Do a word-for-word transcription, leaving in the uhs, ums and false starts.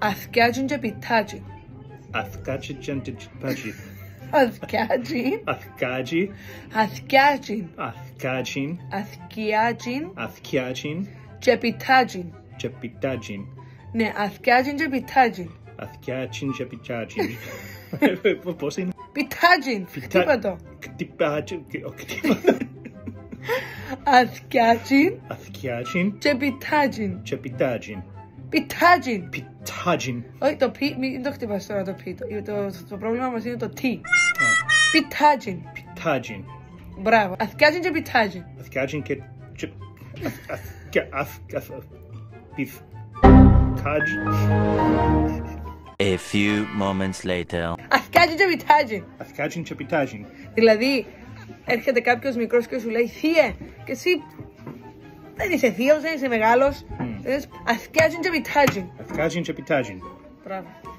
Athkiajin je pittajin. Athkiajin je pittajin. Athkiajin. Athkiajin. Athkiajin. Athkiajin. Athkiajin. Athkiajin. Je pittajin. Je pittajin. Ne, athkiajin je pittajin. Athkiajin je pittajin. Πώς είναι? Pittajin. Χτύπα το. Χτύπατζιν. Athkiajin. Athkiajin. Je pittajin. Je pittajin. Pittajin. Pittajin. Όχι, το πι, μην το χτυπάς τώρα το πι. Το, το, το πρόβλημα μας είναι το τι. Pittajin. Pittajin. Μπράβο. Athkiajin και pittajin. Athkiajin και... A few moments later. Athkiajin και pittajin. Athkiajin και pittajin. Δηλαδή, έρχεται κάποιος μικρός και σου λέει θύε, και εσύ δεν είσαι θείος, δεν είσαι μεγάλος. Athkiajin je pittajin. Athkiajin je pittajin. Bravo.